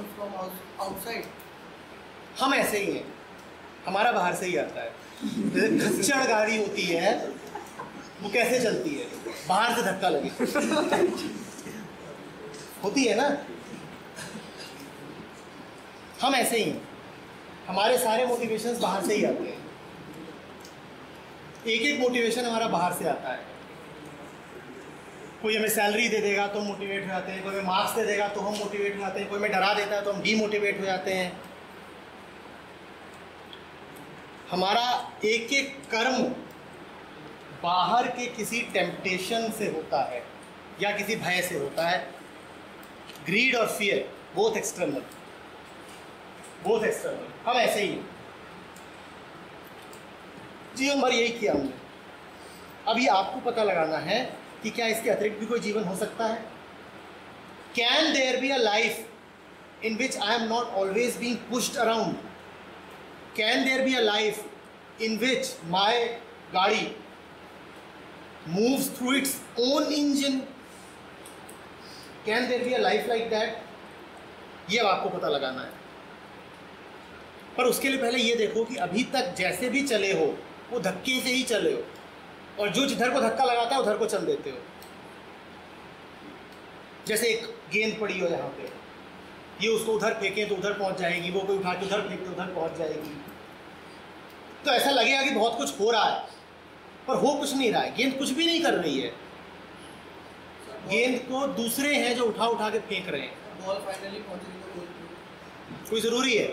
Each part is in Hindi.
कम्स फ्रॉम आउटसाइड, हम ऐसे ही हैं, हमारा बाहर से ही आता है। घच्चड़ गाड़ी होती है वो कैसे चलती है, बाहर से धक्का लगे होती है ना। हम ऐसे ही हैं, हमारे सारे मोटिवेशंस बाहर से ही आते हैं, एक एक मोटिवेशन हमारा बाहर से आता है। कोई हमें सैलरी दे देगा तो मोटिवेट हो जाते हैं, कोई हमें मार्क्स दे देगा तो हम मोटिवेट हो जाते हैं, कोई हमें डरा देता है तो हम डीमोटिवेट हो जाते हैं। हमारा एक एक कर्म बाहर के किसी टेम्पटेशन से होता है या किसी भय से होता है। ग्रीड और fear both external, both external. हम ऐसे ही जीवन भर यही किया हमने। अभी आपको पता लगाना है कि क्या इसके अतिरिक्त भी कोई जीवन हो सकता है। Can there be a life in which I am not always being pushed around, can there be a life in which my गाड़ी moves through its own engine, can there be a life like that? ये अब आपको पता लगाना है, पर उसके लिए पहले ये देखो कि अभी तक जैसे भी चले हो वो धक्के से ही चले हो, और जो जिधर को धक्का लगाता है उधर को चल देते हो। जैसे एक गेंद पड़ी हो यहाँ पे, ये उसको उधर फेंके तो उधर पहुँच जाएगी, वो कोई उठा के उधर फेंके उधर पहुँच जाएगी, तो ऐसा लगेगा कि बहुत कुछ हो रहा है पर हो कुछ नहीं रहा है, गेंद कुछ भी नहीं कर रही है। गेंद को दूसरे हैं जो उठा उठा के फेंक रहे हैं। बॉल फाइनली पहुंचेगी, कोई ज़रूरी है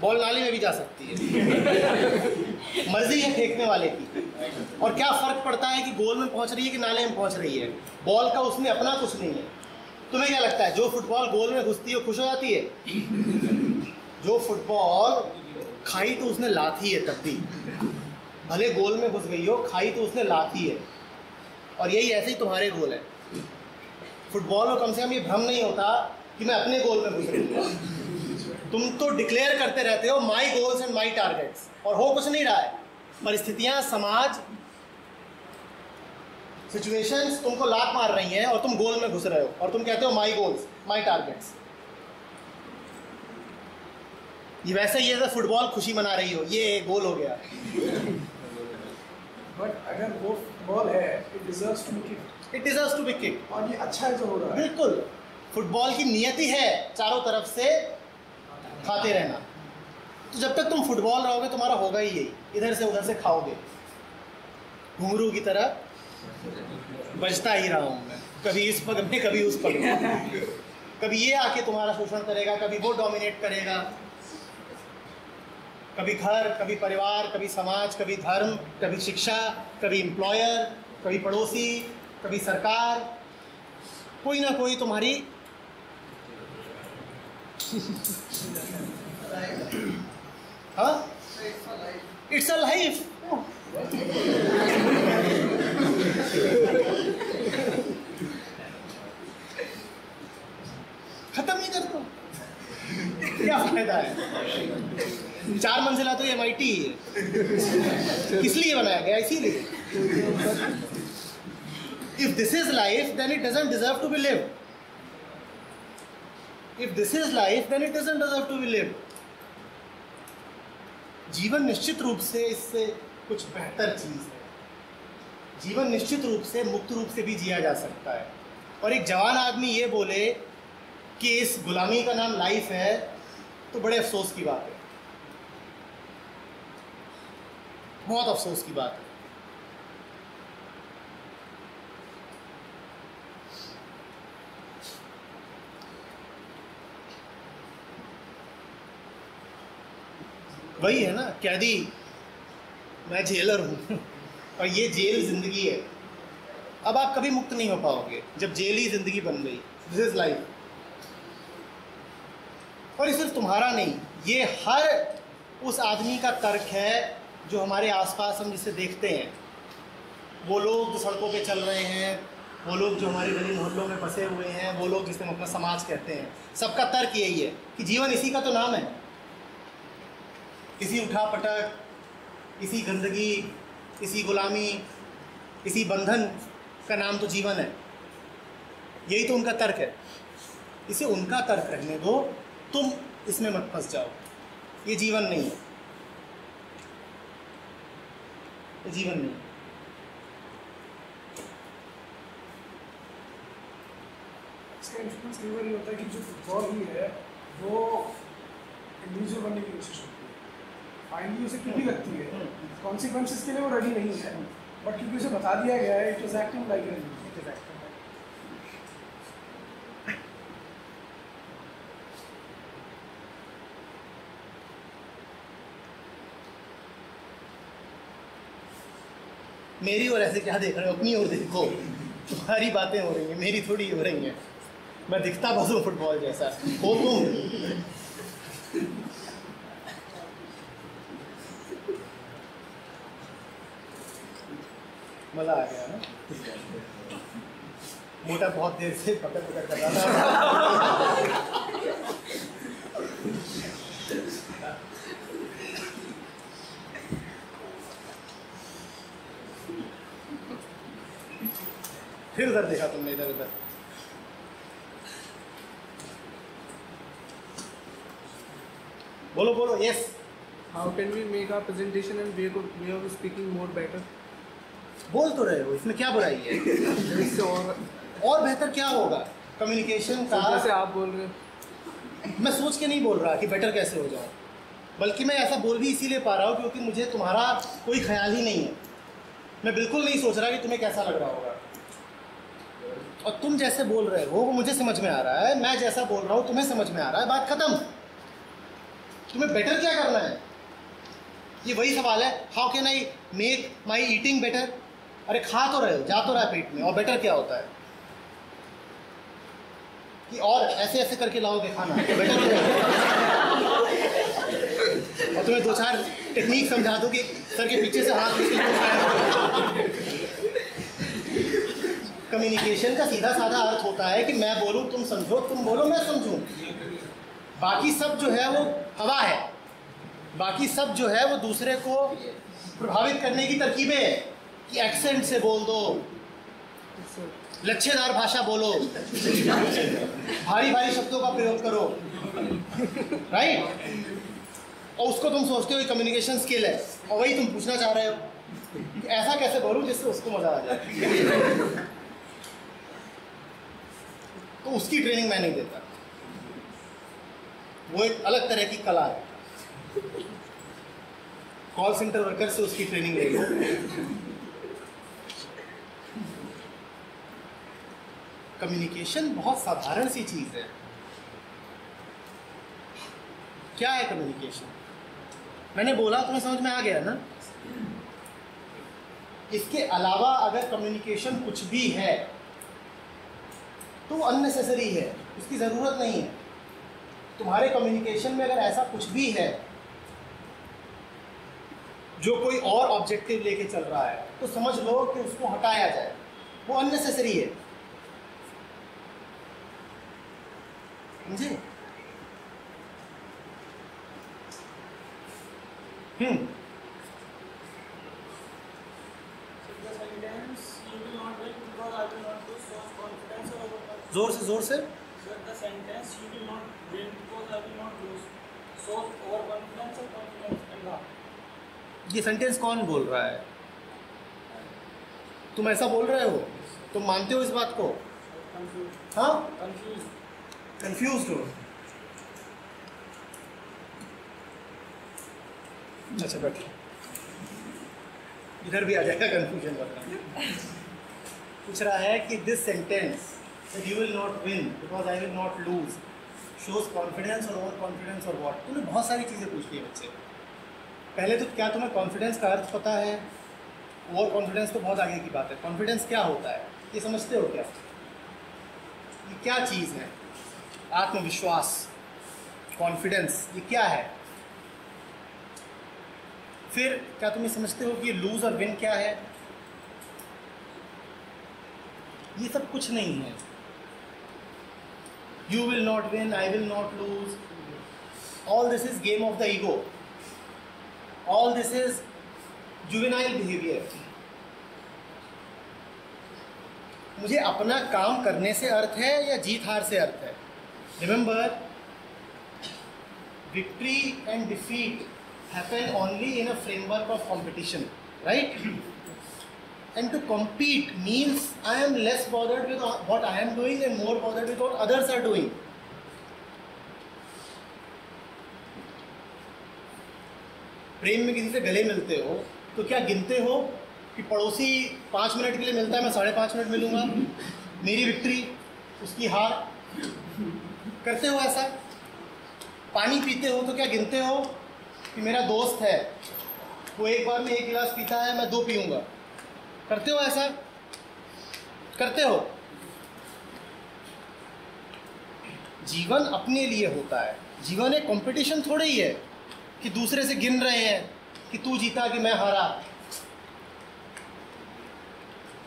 बॉल नाली में भी जा सकती है मर्जी है फेंकने वाले की। और क्या फ़र्क पड़ता है कि गोल में पहुंच रही है कि नाले में पहुंच रही है, बॉल का उसमें अपना कुछ नहीं है। तुम्हें क्या लगता है जो फुटबॉल गोल में घुसती है खुश हो जाती है? जो फुटबॉल खाई तो उसने लात ही है, तब भी भले गोल में घुस गई हो, खाई तो उसने लात ही है। और यही ऐसे ही तुम्हारे गोल है। फुटबॉल में कम से कम ये भ्रम नहीं होता कि मैं अपने गोल में घुस रही हूँ। तुम तो डिक्लेयर करते रहते हो my goals and my targets, और हो कुछ नहीं रहा है। परिस्थितियाँ, समाज, सिचुएशंस तुमको लात मार रही हैं और तुम गोल में घुस रहे हो, और तुम कहते हो माई गोल्स माई टारगेट्स। ये वैसे ही है, फुटबॉल खुशी मना रही हो, ये गोल हो गया। बट अगर वो फुटबॉल है, it deserves to be kicked, it deserves to be kicked. और ये अच्छा है जो हो रहा है, बिल्कुल। फुटबॉल की नियत ही है चारों तरफ से खाते रहना, तो जब तक तुम फुटबॉल रहोगे तुम्हारा होगा ही यही, इधर से उधर से खाओगे, घुंघरू की तरह बजता ही रहा हूँ मैं, कभी इस पग में कभी उस पग में, कभी ये आके तुम्हारा शोषण करेगा, कभी वो डोमिनेट करेगा, कभी घर, कभी परिवार, कभी समाज, कभी धर्म, कभी शिक्षा, कभी एम्प्लॉयर, कभी पड़ोसी, कभी सरकार, कोई ना कोई तुम्हारी हाँ, इट्स अ लाइफ। खत्म नहीं कर दो, क्या फायदा है? 4 मंजिला तो ये MIT है, इसलिए बनाया गया, इसीलिए। If this is life then it doesn't deserve to be lived, if this is life then it doesn't deserve to be lived. जीवन निश्चित रूप से इससे कुछ बेहतर चीज़ है। जीवन निश्चित रूप से मुक्त रूप से भी जिया जा सकता है। और एक जवान आदमी ये बोले कि इस गुलामी का नाम लाइफ है, तो बड़े अफसोस की बात है, बहुत अफसोस की बात है। वही है ना, कैदी, मैं जेलर हूँ और ये जेल जिंदगी है। अब आप कभी मुक्त नहीं हो पाओगे जब जेल ही जिंदगी बन गई। This is life. और ये सिर्फ तुम्हारा नहीं, ये हर उस आदमी का तर्क है जो हमारे आसपास हम जिसे देखते हैं, वो लोग जो सड़कों पे चल रहे हैं, वो लोग जो हमारे गली मोहल्लों में बसे हुए हैं, वो लोग जिसे हम अपना समाज कहते हैं, सबका तर्क यही है कि जीवन इसी का तो नाम है, इसी उठा पटक, इसी गंदगी, इसी गुलामी, इसी बंधन का नाम तो जीवन है। यही तो उनका तर्क है। इसे उनका तर्क रहने दो, तुम इसमें मत फंस जाओ, ये जीवन नहीं है, ये जीवन नहीं है। इसका इन्फ्लुएंस केवल ये होता है कि जो फुटबॉल ही है वो इंडिविजुअल बनने की कोशिश होती है, फाइनली उसे क्योंकि लगती है कॉन्सिक्वेंसेस के लिए वो रेडी नहीं है, बट क्योंकि उसे बता दिया गया है it is acting like an actor. मेरी ओर ऐसे क्या देख रहे हो, अपनी ओर देखो, तुम्हारी बातें हो रही हैं, मेरी थोड़ी हो रही हैं। मैं दिखता बस हूँ फुटबॉल जैसा हो तुम। मज़ा आ गया ना, मोटा बहुत देर से पकड़ पकड़ कर रहा था। फिर उधर देखा तुमने, इधर उधर। बोलो बोलो। Yes, how can we make our presentation and way of speaking more better? बोल तो रहे हो, इसमें क्या बुराई है? इससे और बेहतर क्या होगा कम्युनिकेशन का? जैसे आप बोल रहे हो, मैं सोच के नहीं बोल रहा कि बेटर कैसे हो जाओ, बल्कि मैं ऐसा बोल भी इसीलिए पा रहा हूँ क्योंकि मुझे तुम्हारा कोई ख्याल ही नहीं है। मैं बिल्कुल नहीं सोच रहा कि तुम्हें कैसा लग रहा होगा, और तुम जैसे बोल रहे हो वो मुझे समझ में आ रहा है, मैं जैसा बोल रहा हूँ तुम्हें समझ में आ रहा है, बात खत्म। तुम्हें बेटर क्या करना है, ये वही सवाल है। How can I make my eating better? अरे खा तो रहे हो, जा तो रहा है पेट में, और बेटर क्या होता है कि और ऐसे ऐसे करके लाओगे खाना? बेटर क्या है? और तुम्हें दो चार टेक्निक समझा दो कि सर के पीछे से हाथ। कम्युनिकेशन का सीधा साधा अर्थ होता है कि मैं बोलूँ तुम समझो, तुम बोलो मैं समझूँ, बाकी सब जो है वो हवा है, बाकी सब जो है वो दूसरे को प्रभावित करने की तरकीबें हैं कि एक्सेंट से बोल दो, लच्छेदार भाषा बोलो, भारी भारी शब्दों का प्रयोग करो, राइट? और उसको तुम सोचते हो ये कम्युनिकेशन स्किल है, और वही तुम पूछना चाह रहे हो कि ऐसा कैसे बोलूँ जिससे उसको मज़ा आ जाए। तो उसकी ट्रेनिंग मैं नहीं देता, वो एक अलग तरह की कला है। कॉल सेंटर वर्कर से उसकी ट्रेनिंग ले लो। कम्युनिकेशन बहुत साधारण सी चीज है। क्या है कम्युनिकेशन? मैंने बोला तुम्हें समझ में आ गया ना। इसके अलावा अगर कम्युनिकेशन कुछ भी है तो अननेसेसरी है, उसकी ज़रूरत नहीं है। तुम्हारे कम्युनिकेशन में अगर ऐसा कुछ भी है जो कोई और ऑब्जेक्टिव लेके चल रहा है तो समझ लो कि उसको हटाया जाए, वो अननेसेसरी है। समझे? जोर से, जोर से। ये सेंटेंस कौन बोल रहा है? तुम ऐसा बोल रहे हो, तुम मानते हो इस बात को? हाँ, कंफ्यूज हो। अच्छा बैठो, इधर भी आ जाएगा कंफ्यूजन वाला। पूछ रहा है कि this sentence that you will not win because I will not lose shows confidence or over confidence or what? तुमने बहुत सारी चीज़ें पूछ ली बच्चे। पहले तो क्या तुम्हें कॉन्फिडेंस का अर्थ पता है? ओवर कॉन्फिडेंस तो बहुत आगे की बात है। कॉन्फिडेंस क्या होता है ये समझते हो क्या? ये क्या चीज़ है? आत्मविश्वास, कॉन्फिडेंस, ये क्या है? फिर क्या तुम ये समझते हो कि ये लूज और विन क्या है? ये सब कुछ नहीं है। You will not win, I will not lose. All this is game of the ego. All this is juvenile behavior. मुझे अपना काम करने से अर्थ है या जीत हार से अर्थ है? Remember, victory and defeat happen only in a framework of competition, right? And to compete means I am less bothered with what I am doing and more bothered with what others are doing. प्रेम में किसी से गले मिलते हो तो क्या गिनते हो कि पड़ोसी 5 मिनट के लिए मिलता है, मैं 5.5 मिनट मिलूँगा, मेरी विक्ट्री उसकी हार, करते हो ऐसा? पानी पीते हो तो क्या गिनते हो कि मेरा दोस्त है, वो एक बार में 1 गिलास पीता है, मैं 2 पीऊँगा, करते हो ऐसा? करते हो? जीवन अपने लिए होता है, जीवन एक कंपटीशन थोड़ा ही है कि दूसरे से गिन रहे हैं कि तू जीता कि मैं हारा।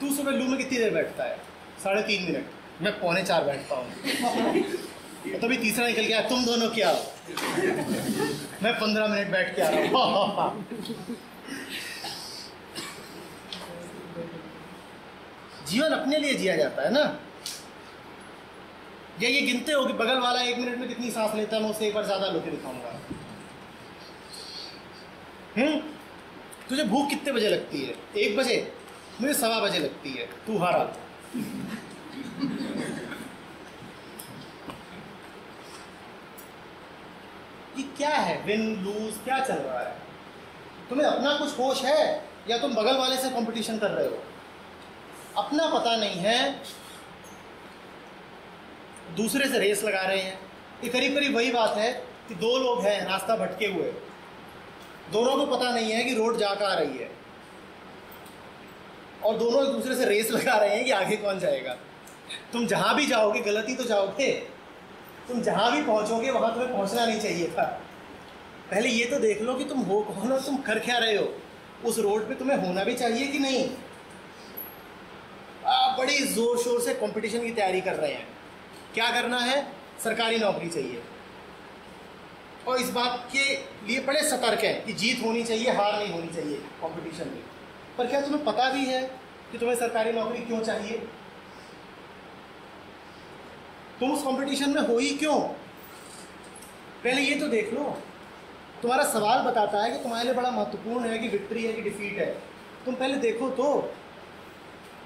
तू सुबह लू में कितनी देर बैठता है? 3.5 मिनट। मैं 3.25 बैठता हूँ। तो अभी तीसरा निकल गया, तुम दोनों क्या हो? मैं 15 मिनट बैठ के आ रहा हूँ। जीवन अपने लिए जिया जाता है ना। या ये गिनते हो कि बगल वाला 1 मिनट में कितनी सांस लेता है, मैं उससे एक बार ज़्यादा लेके दिखाऊंगा। तुझे भूख कितने बजे लगती है? 1 बजे? मुझे 1:15 बजे लगती है, तू हारा। ये क्या है? विन लूज क्या चल रहा है? तुम्हें अपना कुछ होश है या तुम बगल वाले से कंपटीशन कर रहे हो? अपना पता नहीं है, दूसरे से रेस लगा रहे हैं। ये करीब करीब वही बात है कि 2 लोग हैं रास्ता भटके हुए, दोनों को पता नहीं है कि रोड जाकर आ रही है, और दोनों एक दूसरे से रेस लगा रहे हैं कि आगे कौन जाएगा। तुम जहाँ भी जाओगे गलती तो जाओगे, तुम जहाँ भी पहुँचोगे वहाँ तुम्हें पहुँचना नहीं चाहिए था। पहले ये तो देख लो कि तुम हो कौन और तुम कर क्या रहे हो, उस रोड पे तुम्हें होना भी चाहिए कि नहीं। आप बड़े ज़ोर शोर से कॉम्पिटिशन की तैयारी कर रहे हैं, क्या करना है, सरकारी नौकरी चाहिए, और इस बात के लिए बड़े सतर्क हैं कि जीत होनी चाहिए, हार नहीं होनी चाहिए कंपटीशन में। पर क्या तुम्हें पता भी है कि तुम्हें सरकारी नौकरी क्यों चाहिए? तुम उस कंपटीशन में हो ही क्यों? पहले ये तो देख लो। तुम्हारा सवाल बताता है कि तुम्हारे लिए बड़ा महत्वपूर्ण है कि विक्ट्री है कि डिफीट है। तुम पहले देखो तो,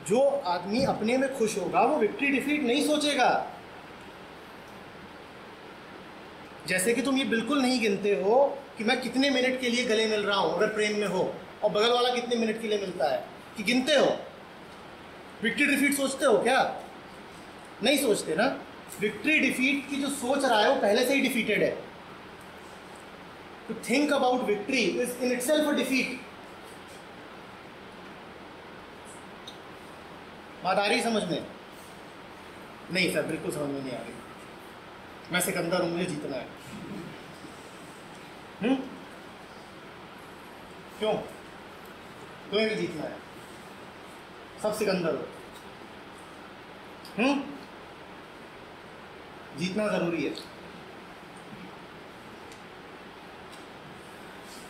जो आदमी अपने में खुश होगा वो विक्ट्री डिफीट नहीं सोचेगा। जैसे कि तुम ये बिल्कुल नहीं गिनते हो कि मैं कितने मिनट के लिए गले मिल रहा हूँ अगर प्रेम में हो, और बगल वाला कितने मिनट के लिए मिलता है, कि गिनते हो? विक्ट्री डिफीट सोचते हो क्या? नहीं सोचते ना। विक्ट्री डिफीट की जो सोच रहा है वो पहले से ही डिफीटेड है। To think about victory is in itself a defeat. बात आ रही समझ में? नहीं सर, बिल्कुल समझ में नहीं आ रही। मैं सिकंदर हूँ, मुझे जीतना है। क्यों? तुम्हें भी जीतना है, सब सिकंदर हो। जीतना ज़रूरी है।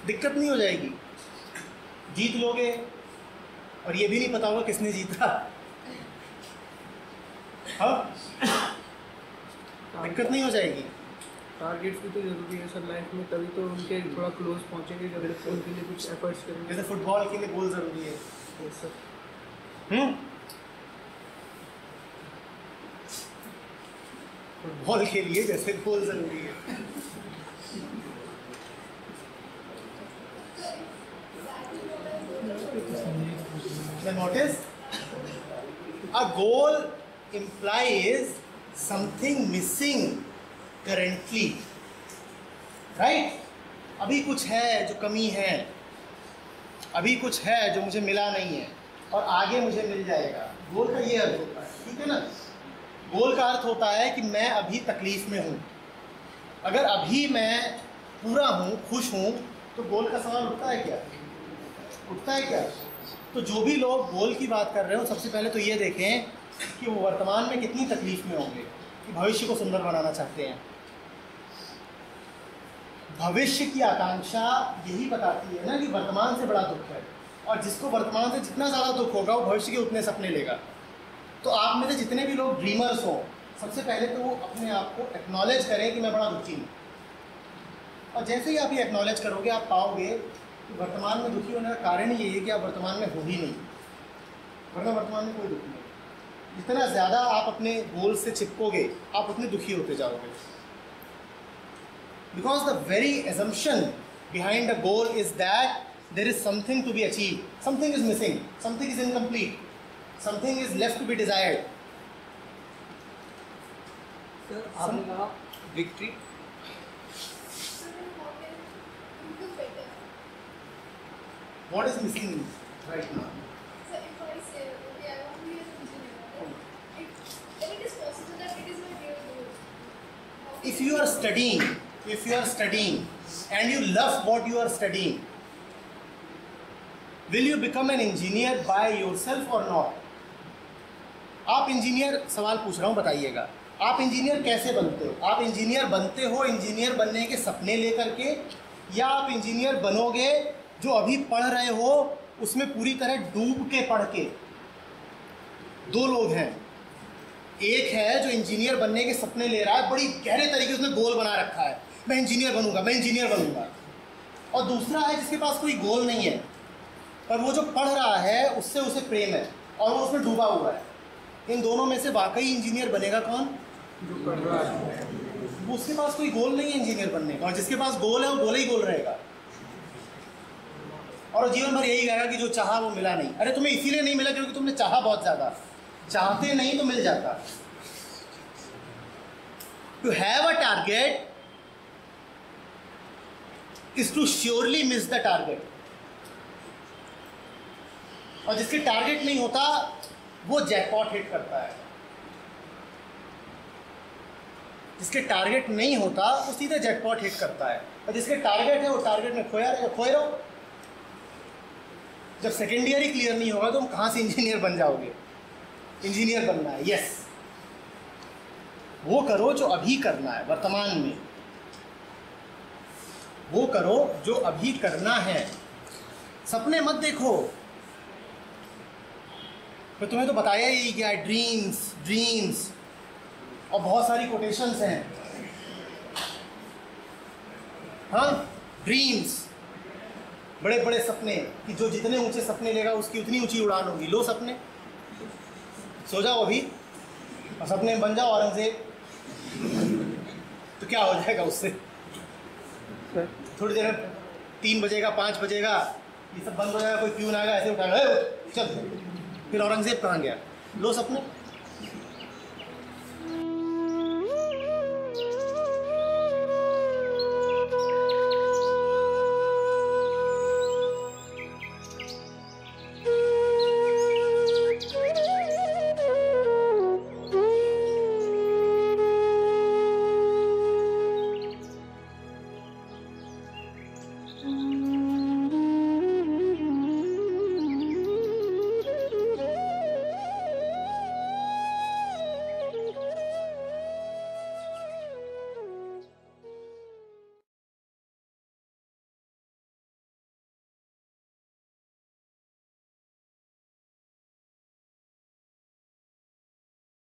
दिक्कत नहीं हो जाएगी, जीत लोगे और ये भी नहीं पता होगा किसने जीता। हाँ, दिक्कत नहीं हो जाएगी। टारगेट्स भी तो जरूरी है सर लाइफ में, तभी तो उनके थोड़ा क्लोज पहुँचेंगे, जब उनके लिए कुछ एफर्ट्स करेंगे। जैसे फुटबॉल के लिए गोल ज़रूरी है। Yes sir. फुटबॉल के लिए जैसे गोल ज़रूरी है। Notice a goal implies something missing currently, right? अभी कुछ है जो कमी है, अभी कुछ है जो मुझे मिला नहीं है और आगे मुझे मिल जाएगा। गोल का ये अर्थ होता है, ठीक है ना। गोल का अर्थ होता है कि मैं अभी तकलीफ में हूँ, अगर अभी मैं पूरा हूँ, खुश हूँ, तो गोल का सवाल उठता है क्या? उठता है क्या? तो जो भी लोग गोल की बात कर रहे हो, सबसे पहले तो ये देखें कि वो वर्तमान में कितनी तकलीफ में होंगे, कि भविष्य को सुंदर बनाना चाहते हैं। भविष्य की आकांक्षा यही बताती है ना कि वर्तमान से बड़ा दुख है, और जिसको वर्तमान से जितना ज़्यादा दुख होगा वो भविष्य के उतने सपने लेगा। तो आप में से जितने भी लोग ड्रीमर्स हों, सबसे पहले तो वो अपने आप को एक्नॉलेज करें कि मैं बड़ा दुखी हूँ। और जैसे ही आप ये एक्नॉलेज करोगे आप पाओगे कि वर्तमान में दुखी होने का कारण ये है कि आप वर्तमान में हो ही नहीं, वरना वर्तमान में कोई दुख नहीं। जितना ज़्यादा आप अपने गोल से चिपकोगे आप उतने दुखी होते जाओगे, because the very assumption behind the goal is that there is something to be achieved, something is missing, something is incomplete, something is left to be desired. Sir, aapne kaha victory, what is missing right now? Sir, if I say okay, I want to be a visionary, then it is possible that it is my real goal. If you are studying, if you are studying and you love what you are studying, will you become an engineer by yourself or not? आप इंजीनियर, सवाल पूछ रहा हूँ बताइएगा, आप इंजीनियर कैसे बनते हो? आप इंजीनियर बनते हो इंजीनियर बनने के सपने लेकर के, या आप इंजीनियर बनोगे जो अभी पढ़ रहे हो उसमें पूरी तरह डूब के पढ़ के? दो लोग हैं, एक है जो इंजीनियर बनने के सपने ले रहा है, बड़ी गहरे तरीके से उसने गोल बना रखा है, मैं इंजीनियर बनूंगा, मैं इंजीनियर बनूंगा, और दूसरा है जिसके पास कोई गोल नहीं है पर वो जो पढ़ रहा है उससे उसे प्रेम है और वो उसमें डूबा हुआ है। इन दोनों में से वाकई इंजीनियर बनेगा कौन? जो पढ़ रहा है, उसके पास कोई गोल नहीं है इंजीनियर बनने का, और जिसके पास गोल है वो गोल ही गोल रहेगा और जीवन भर यही रहेगा कि जो चाहा वो मिला नहीं। अरे तुम्हें इसीलिए नहीं मिला क्योंकि तुमने चाहा बहुत ज़्यादा, चाहते नहीं तो मिल जाता। To have a target is to surely miss the target, और जिसके टारगेट नहीं होता वो जैकपॉट हिट करता है। जिसके टारगेट नहीं होता वो सीधा जैकपॉट हिट करता है, और जिसके टारगेट है वो टारगेट में खोए रहो। जब सेकेंड ईयर ही क्लियर नहीं होगा तो हम कहाँ से इंजीनियर बन जाओगे? इंजीनियर बनना है, यस, वो करो जो अभी करना है वर्तमान में, वो करो जो अभी करना है। सपने मत देखो, मैं तुम्हें तो बताया ही क्या, ड्रीम्स ड्रीम्स और बहुत सारी कोटेशंस हैं। हाँ, ड्रीम्स, बड़े बड़े सपने, कि जो जितने ऊंचे सपने लेगा उसकी उतनी ऊंची उड़ान होगी। लो सपने, सो जाओ अभी और सपने बन जाओ औरंगजेब, तो क्या हो जाएगा उससे? थोड़ी देर में 3 बजेगा 5 बजेगा, ये सब बंद हो जाएगा, कोई प्यून आएगा ऐसे उठाएगा चल, फिर औरंगजेब कहाँ गया? लो सपने।